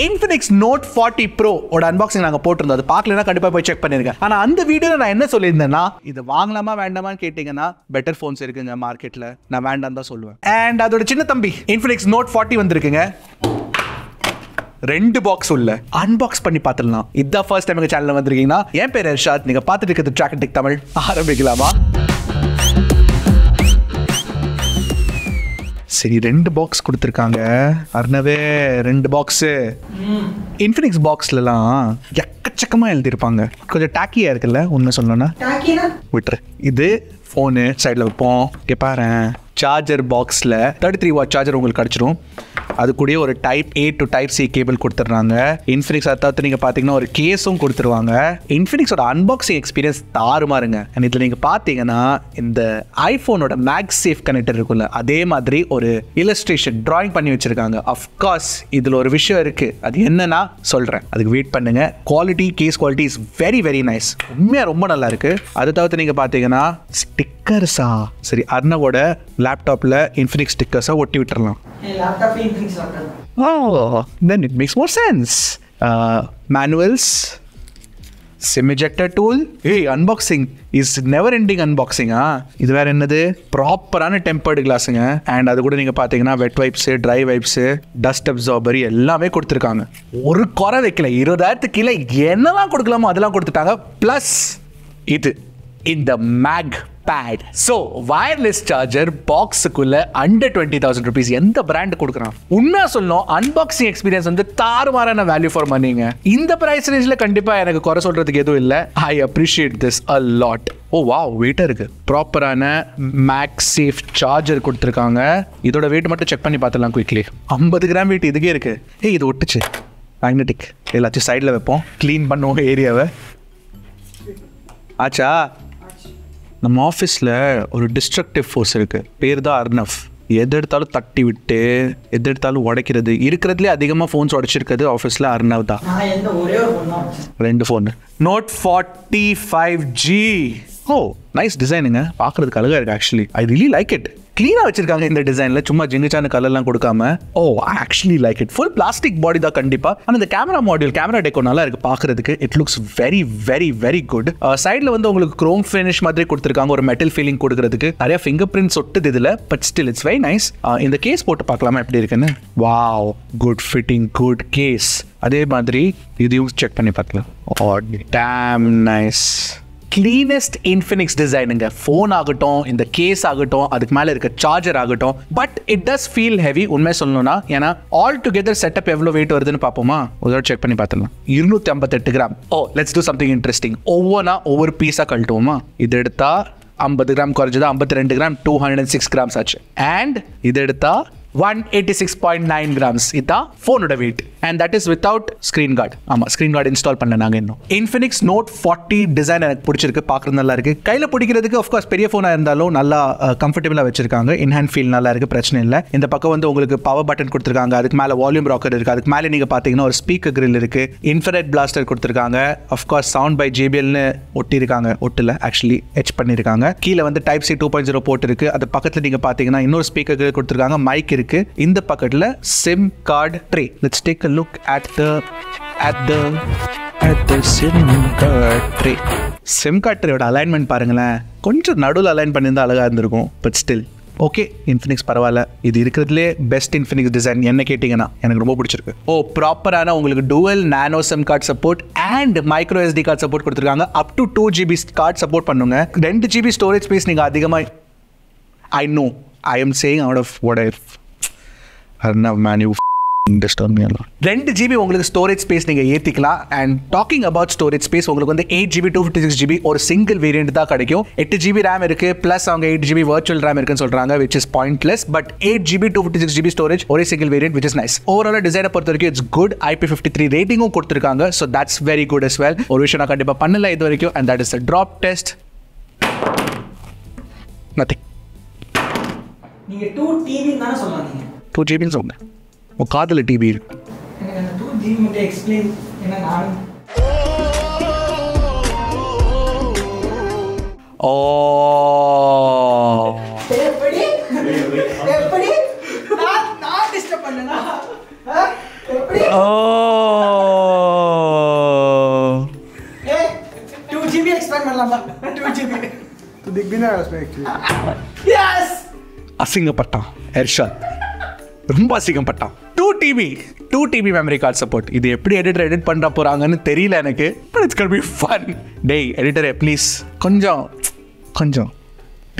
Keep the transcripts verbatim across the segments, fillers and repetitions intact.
Infinix Note forty Pro ஓட unboxing நாங்க போட்டுறோம். அது பார்க்கலனா கண்டிப்பா போய் செக் பண்ணிருங்க. ஆனா அந்த வீடியோல நான் என்ன சொல்லிருந்தேன்னா, இது வாங்கலாமா வேண்டாமான்னு கேட்டிங்கன்னா பெட்டர் ஃபோன்ஸ் இருக்குங்க மார்க்கெட்ல, நான் வேண்டாம் தான் சொல்லுவேன். And அதோட சின்ன தம்பி Infinix Note forty வந்திருக்குங்க. ரெண்டு பாக்ஸ் உள்ள அன்பாக்ஸ் பண்ணி பார்த்துடலாம். இதுதான் ஃபர்ஸ்ட் டைம் எங்க சேனல்ல வந்திருக்கீங்கன்னா, என் பேர் ஹர்ஷாத், நீங்க பார்த்துட்டு இருக்கிறது Trakin Tech தமிழ். ஆரம்பிக்கலாமா? சரி, ரெண்டு பாக்ஸ் கொடுத்துருக்காங்க அர்ணவே, ரெண்டு பாக்ஸு. இன்ஃபினிக்ஸ் பாக்ஸ்லலாம் எக்கச்சக்கமாக எழுதியிருப்பாங்க. கொஞ்சம் டாக்கியாக இருக்குல்ல உண்மை சொல்லணும்னா? விட்டுரு. இது ஃபோனு சைடில் வைப்போம். ஓகே பாரு, சார்ஜர் பாக்ஸில் தேர்ட்டி த்ரீ வாட் சார்ஜர் உங்களுக்கு கிடச்சிரும். அது கூடயே ஒரு type A to type C cable கொடுத்துட்றாங்க. இன்ஃபினிக்ஸ் அதாவது நீங்கள் பார்த்தீங்கன்னா ஒரு கேஸும் கொடுத்துருவாங்க. இன்ஃபினிக்ஸோட அன்பாக்சிங் எக்ஸ்பீரியன்ஸ் தாறுமாறுங்க. அண்ட் இதில் நீங்கள் பார்த்தீங்கன்னா இந்த ஐஃபோனோட மேக்ஸேஃப் கனெக்டர் இருக்குல்ல, அதே மாதிரி ஒரு இல்லஸ்ட்ரேஷன் ட்ராயிங் பண்ணி வச்சுருக்காங்க. அஃப்கோர்ஸ் இதில் ஒரு விஷயம் இருக்குது, அது என்னன்னா சொல்கிறேன், அதுக்கு வெயிட் பண்ணுங்கள். Quality, case quality is very very nice. உண்மையாக ரொம்ப நல்லா இருக்குது. அது தவிர்த்து நீங்கள் பார்த்தீங்கன்னா ஸ்டிக்கர்ஸா, சரி அர்ணவோட லேப்டாப்பில் இன்ஃபினிக்ஸ் ஸ்டிக்கர்ஸாக ஒட்டி விட்டுறலாம். Oh, then it makes more sense. Uh, manuals, SIM ejector tool. Hey, unboxing is never ending unboxing. Ah, this is where another proper tempered glass. And that's what you can wet wipes, dry wipes, dust absorber, all of it. One corner, twenty thousand, plus it in the mag. Pad. So, wireless charger box under twenty thousand rupees. எந்த brand கொடுக்குறான்? உண்மையா சொல்லணும், unboxing experience வந்து தாறுமாறான value for moneyங்க. இந்த price rangeல கண்டிப்பா எனக்கு குறை சொல்றதுக்கு எதுவும் இல்லை. I appreciate this a lot. Oh wow, வெயிட்டாக இருக்குது. ப்ராப்பரான மேக்ஸேஃப் சார்ஜர் கொடுத்துருக்காங்க. இதோட வெயிட் மட்டும் செக் பண்ணி பார்த்துலாம் குயிக்லி. ஐம்பது கிராம் வெயிட் இதுக்கே இருக்குது. ஏய், இது ஒட்டுச்சு. மேக்னெட்டிக். எல்லாத்தையும் சைடில் வைப்போம், க்ளீன் பண்ணுவோங்க ஏரியாவை. ஆச்சா, நம்ம ஆஃபீஸில் ஒரு டிஸ்ட்ரக்டிவ் ஃபோர்ஸ் இருக்குது, பேர் தான் அர்ணவ். எது எடுத்தாலும் தட்டி விட்டு, எது எடுத்தாலும் உடைக்கிறது. இருக்கிறதுலே அதிகமாக ஃபோன்ஸ் உடைச்சிருக்கிறது ஆஃபீஸில் அர்ணவ் தான். ரெண்டு phone Note forty five G. Oh nice டிசைனுங்க, பார்க்குறதுக்கு அழகாக இருக்குது actually. I really like it. க்ளீனாக வச்சிருக்காங்க இந்த டிசைனில், சும்மா ஜிங்குச்சான கலர்லாம் கொடுக்காம. Oh I actually like it. Full plastic body தான் கண்டிப்பாக. ஆனால் இந்த கேமரா மாடியூல், கேமரா டெக்கோ நல்லா இருக்குது பார்க்குறதுக்கு. It looks very very very good. சைடில் வந்து உங்களுக்கு க்ரோம் ஃபினிஷ் மாதிரி கொடுத்துருக்காங்க, ஒரு மெட்டல் ஃபீலிங் கொடுக்குறதுக்கு. நிறையா ஃபிங்கர் பிரிண்ட்ஸ் ஒட்டுது இதில், but still it's very nice. இந்த கேஸ் போட்டு பார்க்கலாமா எப்படி இருக்குன்னு? Wow, good fitting, good case. அதே மாதிரி இதையும் செக் பண்ணி பார்க்கலாம். Oh damn nice. Cleanest Infinix டிசைனுங்க. ஃபோன் ஆகட்டும், இந்த கேஸ் ஆகட்டும், அதுக்கு மேலே இருக்க சார்ஜர் ஆகட்டும், but it does feel heavy உண்மையை சொல்லணும்னா. ஏன்னா ஆல் டுகெதர் செட்டப் எவ்வளோ வெயிட் வருதுன்னு பார்ப்போமா? ஒரு செக் பண்ணி பார்த்துடலாம். இருநூற்றி ஐம்பத்தெட்டு gram. Oh let's do something interesting. ஒவ்வொன்றா ஒவ்வொரு பீஸாக கழட்டுவோமா? இது எடுத்தா ஐம்பது கிராம் குறைஞ்சது, ஐம்பத்தி ரெண்டு gram, two hundred and six grams ஆச்சு. அண்ட் இது எடுத்தா one eighty six point nine grams. இதுதான் ஃபோனோட weight. And that is without screen guard. ஆமாம், ஸ்க்ரீன் கார்டு இன்ஸ்டால் பண்ண நாங்கள் இன்னும். இன்ஃபினிக்ஸ் நோட் ஃபார்ட்டி டிசைன் எனக்கு பிடிச்சிருக்கு, பார்க்குறது நல்லா இருக்குது. கையில் பிடிக்கிறதுக்கு ஆஃப்கோர்ஸ் பெரிய ஃபோனாக இருந்தாலும் நல்லா கம்ஃபர்டபுளாக வச்சிருக்காங்க. இன்ஹேண்ட் ஃபீல் நல்லா இருக்குது, பிரச்சனை இல்லை. இந்த பக்கம் வந்து உங்களுக்கு பவர் பட்டன் கொடுத்துருக்காங்க, அதுக்கு மேலே வால்யூம் ராக்கர் இருக்குது, அதுக்கு மேலே நீங்கள் பார்த்தீங்கன்னா ஒரு ஸ்பீக்கர் கிரில் இருக்குது, இன்ஃப்ராரெட் பிளாஸ்டர் கொடுத்துருக்காங்க. ஆஃப்கோர்ஸ் சவுண்ட் பை ஜேபிஎல்னு ஒட்டியிருக்காங்க, ஒட்டில் ஆக்சுவலி எச் பண்ணியிருக்காங்க. கீழே வந்து type C two point zero போட்டு இருக்குது. அது பக்கத்தில் நீங்கள் பார்த்தீங்கன்னா இன்னொரு ஸ்பீக்கர் கிரில் கொடுத்துருக்காங்க, மைக் இருக்கு. இந்த பக்கத்துல SIM card tray. Let's take a look at the at the at the sim card tray. SIM card ட்ரேயோட அலைன்மென்ட் பாருங்களேன், கொஞ்சம் நடுவுல அலைன் பண்ணியிருந்தா அழகா இருந்திருக்கும். பட் ஸ்டில் ஓகே, இன்ஃபினிக்ஸ் பரவாயில்ல. இது இருக்கிறதுலே பெஸ்ட் இன்ஃபினிக்ஸ் டிசைன் என்ன கேட்டிங்கன்னா எனக்கு ரொம்ப பிடிச்சிருக்கு. ஓ ப்ராப்பரான உங்களுக்கு dual nano SIM card support and micro SD card support கொடுத்துருக்காங்க. Up to two GB card support பண்ணுங்க. ரெண்டு ஜிபி ஸ்டோரேஜ் ஸ்பேஸ் நீங்கள் அதிகமாக. I know I am saying out of what if. Arnav man, you disturb me a lot. two GB உங்களுக்கு storage space நீங்கள் ஏற்றிக்கலாம். And talking about storage space, உங்களுக்கு வந்து eight GB two fifty six GB ஒரு single variant தான் கிடைக்கும். எட்டு GB RAM இருக்குது, ப்ளஸ் அவங்க எயிட் ஜிபி வர்ச்சுவல் ரேம் இருக்குன்னு சொல்கிறாங்க, which is pointless. But eight GB two fifty six GB storage ஒரே single variant, which is nice. Overall டிசைனை பொறுத்த வரைக்கும் it's good. IP fifty three ரேட்டிங்கும் கொடுத்துருக்காங்க, so that's very good as well. ஒரு விஷயம் நான் கண்டிப்பாக பண்ணல இது வரைக்கும், and that is a drop test. Nothing. நீங்கள் டூ டிவி தானே சொல்லாதீங்க. டூ ஜிபின்னு சொன்னேன், உன் காதில் டிவி இருக்கு. ஓ ஓ two G B. तू दिख भी नहीं रहा उसमें एक्चुअली। Yes. असिंग पट्टा, एर्शद, रुम्बा सिंग पट्टा, two T B, two T B memory card support. इधे एप्पली एडिटर एडिट पन्ना पुरांगने तेरी लायने के, but it's gonna be fun. Day editor है please. कंजा, कंजा,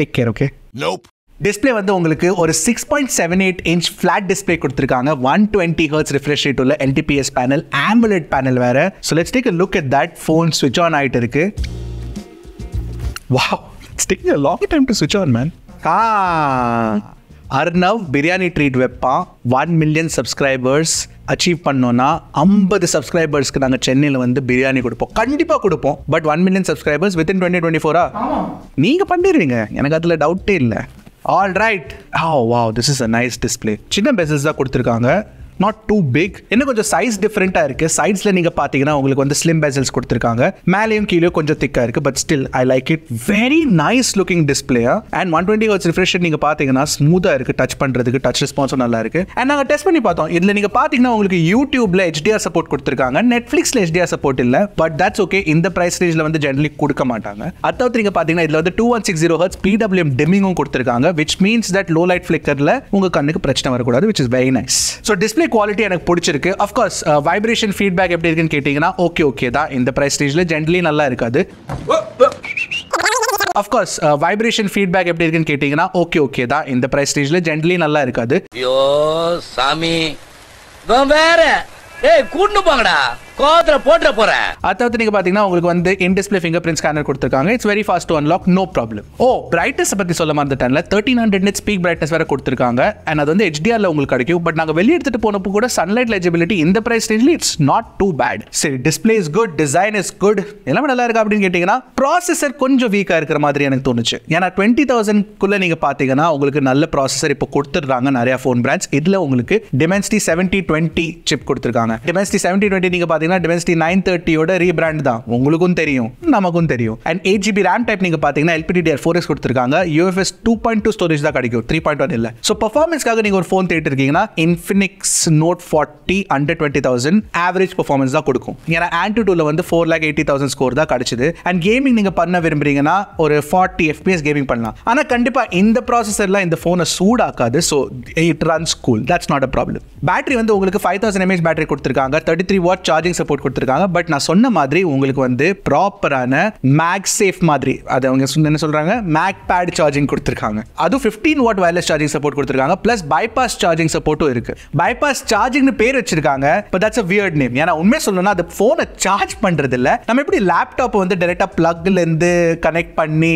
take care okay? Nope. Display வந்து உங்களுக்கு ஒரு six point seven eight inch flat display கொடுத்திருக்காங்க one twenty hertz refresh rate உள்ள L T P S panel, AMOLED panel வேற. So let's take a look at that. Phone switch on ஆயிட்டு இருக்கு. Wow, it's taking a long time to switch on, man. Ah, Arnav biryani treat வெப்பா one million subscribers achieve பண்ணோம்னா fifty subscribersக்கு நாங்க சென்னையில வந்து பிரியாணி கொடுப்போம். கண்டிப்பா கொடுப்போம். But one million subscribers within twenty twenty-four-ஆ? ஆமா. நீங்க பண்ணிடுவீங்க. எனக்கு அதுல டவுட்டே இல்ல. All right. Oh wow, this is a nice display. Chinna bezels da kuduthirukanga. Not too big. Enna konja size different ah irukku. Sides la neenga paathina ungalku vand slim bezels kuduthirukanga. Maleyum keeley konja thick ah irukku but still I like it. Very nice looking display ah. And one twenty hertz refresh rate neenga paathina smooth ah irukku touch pandradhukku touch response um nalla irukku. And naanga test panni paathom. Idla neenga paathina ungalku YouTube la H D R support kuduthirukanga. Netflix la H D R support illa but that's okay. In the price range la vand generally kudukka maatanga. Adha neenga paathina idla vand twenty-one sixty hertz P W M dimming um kuduthirukanga which means that low light flicker la unga kannukku prachana varakoodadhu which is very nice. So display quality and a of course uh, vibration feedback okay okay da in the price stage gently nalla irukadu. Of course uh, vibration feedback okay okay da in the price stage gently nalla irukadu. Yo Sami vambara hey koodnu paangada. In-display fingerprint scanner. It's very fast to unlock, no problem. Oh, brightness thirteen hundred nits peak brightness and H D R. But the sunlight legibility in the price range, it's not too bad. So, display is good, design is good. Processor is weak. twenty thousand phone brands. Dimensity seventy twenty chip. Dimensity seventy twenty Dimensity nine thirty oda rebrand da ungalukkum theriyum namakkum theriyum. And eight G B RAM type neenga paathina L P D D R four x kuduthirukanga. U F S two point two storage da kadikum three point one illa. So performance kaga neenga or phone theetirukeenga Infinix Note forty under twenty thousand average performance da kudukum. Yena AnTuTu la vand four lakh eighty thousand score da kadichidhu. And gaming neenga panna virumbringa na or forty F P S gaming pannalam. Ana kandipa inda processor la inda phone soodakadhu. So it runs cool. That's not a problem. Battery vandu ungalukku five thousand M A H battery kuduthirukanga. thirty-three watt charging support kuduthirukanga. But na sonna madri ungalku vande proper ana MagSafe madri adha avanga sonna solranga MagPad charging kuduthirukanga. Adu fifteen watt wireless charging support kuduthirukanga plus bypass charging support irukku. Bypass charging nu per vechirukanga but that's a weird name. Yana unme solona adu phone charge pandradilla nama eppadi laptop vande direct plug la inde connect panni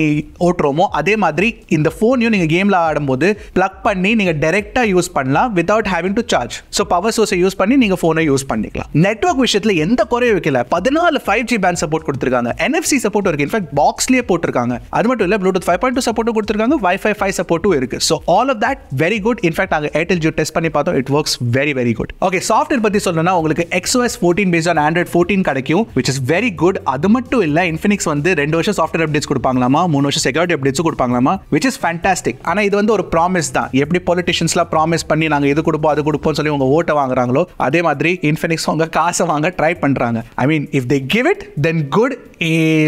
otromo adhe madri indha phone you neenga game la aadumbodhu plug panni neenga direct ah use pannalam without having to charge. So power source use panni neenga phone use pannikalam. Network விஷயத்துல எந்த குறையும் வைக்கல. பதினாலு five G band support கொடுத்திருக்காங்க. N F C support இருக்கு. In fact boxலயே போட்டுருக்காங்க. அது மட்டும் இல்ல Bluetooth five point two support கொடுத்திருக்காங்க. Wi-Fi five support இருக்கு. So all of that very good. In fact நாங்க Airtel Jio test பண்ணி பார்த்தோம். It works very very good. Okay, software பத்தி சொல்லணும்னா உங்களுக்கு X O S fourteen based on Android fourteen கிடைக்கும் which is very good. அது மட்டும் இல்ல Infinix வந்து ரெண்டு வருஷம் software updates கொடுப்பாங்களாமா, மூணு வருஷம் security updates கொடுப்பாங்களாமா which is fantastic. ஆனா இது வந்து ஒரு promise தான். எப்படி politiciansலாம் promise பண்ணி நாங்க இது கொடுப்போம் அது கொடுப்போம்னு சொல்லி உங்க ஓட்ட வாங்குறாங்களோ அதே மாதிரி Infinix உங்க காசை வாங்க ட்ரை பண்றாங்க. I mean if they give it then good,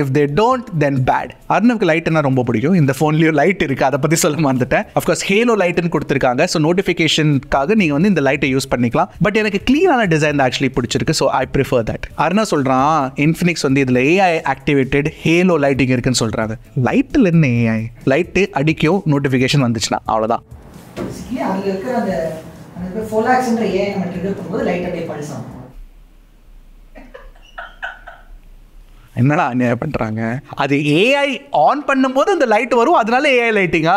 if they don't then bad. Arnavக்கு லைட்னா ரொம்ப பிடிக்கும். இந்த ஃபோன்லயே லைட் இருக்கு. அத பத்தி சொல்ல மறந்துட்டேன். Of course halo light ன்னு கொடுத்திருக்காங்க. So notificationக்காக நீங்க வந்து இந்த லைட்டை யூஸ் பண்ணிக்கலாம். But எனக்கு clean-ஆன டிசைன் actually பிடிச்சிருக்கு. So I prefer that. Arna சொல்றான் Infinix வந்து இதுல A I activated halo lighting இருக்குன்னு சொல்றாங்க. லைட்ல என்ன A I? லைட் அடிக்கும் நோட்டிஃபிகேஷன் வந்துச்சுனா அவ்வளவுதான். சரி அங்க இருக்க அந்த அந்த four lakhs ன்ற A I நம்ம ட்ரிகர் பண்ணும்போது லைட் அப்படியே பல்ஸ் ஆகும். என்னடா அநியாயம் பண்றாங்க. அது A I ஆன் பண்ணும்போது அந்த லைட் வரும். அதனால A I லைட்டிங்கா?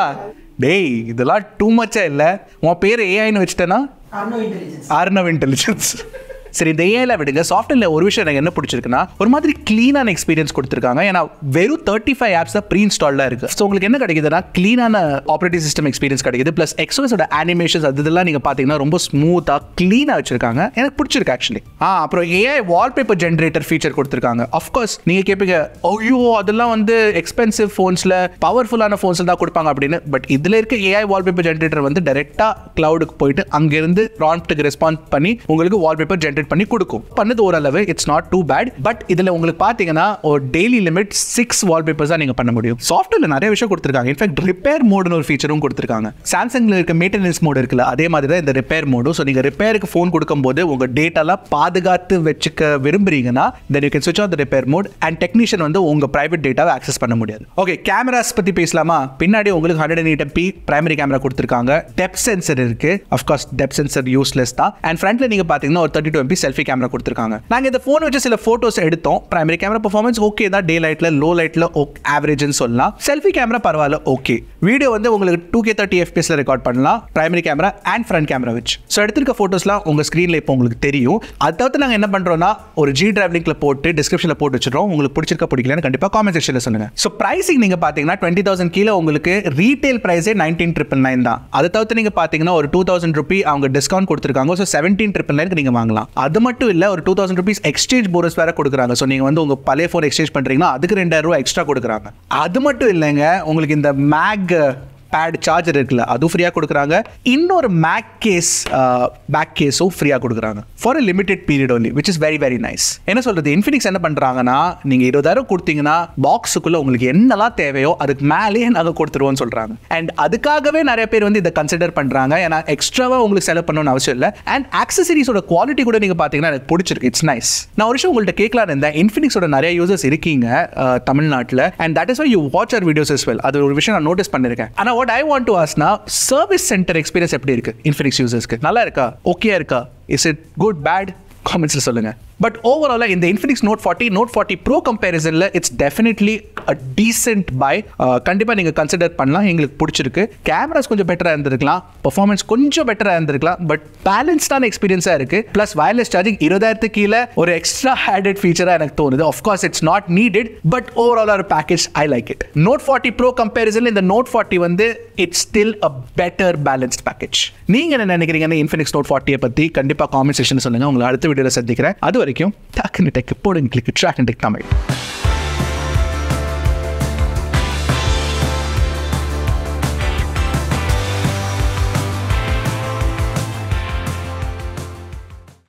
டேய் இதெல்லாம் டூ மச்சா இல்ல. உன் பேர் A I ன்னு வெச்சிட்டேனா ஆர்னவ் இன்டெலிஜென்ஸ். ஆர்னவ் இன்டெலிஜென்ஸ். சரி இந்த A I ல விடுங்க. சாஃப்ட்வேர்ல ஒரு விஷயம் எனக்கு என்ன பிடிச்சிருக்குன்னா ஒரு மாதிரி க்ளீனான எக்ஸ்பீரியன்ஸ் கொடுத்திருக்காங்க. ஏன்னா வெறும் தேர்ட்டி ஃபைவ் ஆப்ஸ் தான் ப்ரீ இன்ஸ்டால்டா இருக்கு. ஸோ உங்களுக்கு என்ன கிடைக்குதுன்னா க்ளீனான ஆப்ரேட்டிங் சிஸ்டம் எக்ஸ்பீரியன்ஸ் கிடைக்குது. பிளஸ் எக்ஸோஸோட அனிமேஷன்ஸ் அது இதெல்லாம் நீங்க பாத்தீங்கன்னா ரொம்ப ஸ்மூத்தா க்ளீனா வச்சிருக்காங்க. எனக்கு பிடிச்சிருக்கு ஆக்சுவலி. ஆ அப்புறம் A I wallpaper generator feature கொடுத்திருக்காங்க. அஃப்கோர்ஸ் நீங்க கேட்பீங்க ஐயோ அதெல்லாம் வந்து எக்ஸ்பென்சிவ் ஃபோன்ஸ்ல பவர்ஃபுல்லான ஃபோன்ஸ்ல தான் கொடுப்பாங்க அப்படின்னு. பட் இதுல இருக்க A I வால்பேப்பர் ஜென்ரேட்டர் வந்து டைரக்டா கிளவுடுக்கு போயிட்டு அங்கிருந்து ப்ராம்ப்டுக்கு ரெஸ்பான்ஸ் பண்ணி உங்களுக்கு வால்பேப்பர் ஜென்ரேட் accommodate பண்ணி கொடுக்கும். பண்ணது ஓரளவு it's not too bad, but இதுல உங்களுக்கு பாத்தீங்கன்னா ஒரு daily limit six wallpapers நீங்க பண்ண முடியும். சாஃப்ட்வேர்ல நிறைய விஷயம் கொடுத்திருக்காங்க. In fact repair mode னு ஒரு ஃபீச்சரும் கொடுத்திருக்காங்க. Samsungல இருக்க maintenance mode இருக்குல அதே மாதிரி தான் இந்த repair mode. சோ நீங்க ரிப்பேருக்கு ஃபோன் கொடுக்கும்போது உங்க டேட்டாலாம் பாதுகாத்து வெச்சுக்க விரும்பறீங்கன்னா then you can switch on the repair mode and technician வந்து உங்க private dataவை access பண்ண முடியாது. Okay, cameras பத்தி பேசலாமா? பின்னாடி உங்களுக்கு one oh eight M P primary camera கொடுத்திருக்காங்க. Depth sensor இருக்கு. Of course depth sensor useless தான். And frontல நீங்க பாத்தீங்கன்னா ஒரு thirty-two M P selfie camera கொடுத்திருக்காங்க. நாங்க இந்த ஃபோன் வச்சு சில போட்டோஸ் எடுத்தோம். primary camera performance okay தான், day lightல low lightல average னு சொல்லலாம். selfie camera பரவாயில்லை okay. வீடியோ வந்து உங்களுக்கு two K thirty F P S ல ரெக்கார்ட் பண்ணலாம். primary camera and front camera வச்சு. சோ எடுத்திருக்க போட்டோஸ்லாம் உங்க ஸ்கிரீன்ல இப்போ உங்களுக்கு தெரியும். அதாவது நாங்க என்ன பண்றோம்னா ஒரு G Drive linkல போட்டு descriptionல போட்டு வச்சிரோம். உங்களுக்கு பிடிச்சிருக்கா பிடிக்கலனா கண்டிப்பா comment sectionல சொல்லுங்க. சோ pricing நீங்க பாத்தீங்கன்னா twenty thousand கீழ உங்களுக்கு retail price nineteen thousand nine hundred ninety-nine தான். அதாவது நீங்க பாத்தீங்கன்னா ஒரு two thousand rupee அவங்க டிஸ்கவுண்ட் கொடுத்திருக்காங்க. So seventeen thousand nine hundred ninety-nine நீங்க வாங்கலாம். அது மட்டும் இல்ல ஒரு two thousand rupees exchange bonus வேற கொடுக்கறாங்க. சோ நீங்க வந்து உங்க பழைய phone exchange பண்றீங்கன்னா அதுக்கு two thousand rupees extra கொடுக்கறாங்க. அது மட்டும் இல்லங்க உங்களுக்கு இந்த மேக் pad charger இருக்குல அது ஃப்ரீயா கொடுக்கறாங்க. இன்னொரு Mac case பேக் கேஸோ ஃப்ரீயா கொடுக்கறாங்க for a limited period only, which is very very nice. என்ன சொல்றது, Infinix என்ன பண்றாங்கன்னா நீங்க twenty thousand கொடுத்தீங்கன்னா பாக்ஸ்க்குள்ள உங்களுக்கு என்னலாம் தேவையோ அதுக்கு மேலே நாங்க கொடுத்துருவோம்னு சொல்றாங்க. and அதுக்காகவே நிறைய பேர் வந்து இத கன்சிடர் பண்றாங்க. ஏனா எக்ஸ்ட்ராவா உங்களுக்கு செலவு பண்ணனும் அவசியம் இல்ல. and accessoriesோட குவாலிட்டி கூட நீங்க பாத்தீங்கன்னா எனக்கு பிடிச்சிருக்கு. it's nice. நான் ஒரு விஷயம் உங்கள்ட்ட கேக்கலாம் இருந்தேன். Infinixோட நிறைய users இருக்கீங்க தமிழ்நாட்டுல, and that is why you watch our videos as well. அது ஒரு விஷயம் நான் நோட்டீஸ் பண்ணிருக்கேன். ஆனா what I want to ask now, service center experience எப்படி இருக்கு Infinix usersக்கு? நல்லா இருக்கா? ஓகேயா இருக்கா? Is it good, bad? கமெண்ட்ஸ்ல சொல்லுங்க. But overall in the Infinix Note forty Note forty Pro comparison la, it's definitely a decent buy. கண்டிப்பா நீங்க கன்சிடர் பண்ணலாம். உங்களுக்கு பிடிச்சிருக்கு. கேமராஸ் கொஞ்சம் பெட்டரா இருந்திருக்கலாம். பெர்ஃபார்மன்ஸ் கொஞ்சம் பெட்டரா இருந்திருக்கலாம். பட் பேலன்ஸ்டான எக்ஸ்பீரியன்ஸா இருக்கு. Plus wireless charging twenty thousand கீழ ஒரு எக்ஸ்ட்ரா ஆடட் ஃபீச்சரா எனக்கு தோணுது. Of course it's not needed, but overall our package I like it. Note forty Pro comparison in the Note forty வந்து it's still a better balanced package. நீங்க என்ன நினைக்கிறீங்க Infinix Note forty பத்தி? கண்டிப்பா comment section சொல்லுங்க. உங்களை அடுத்த வீடியோல சந்திக்கிறேன். அது Trakin Tech, click Trakin Tech Tamil.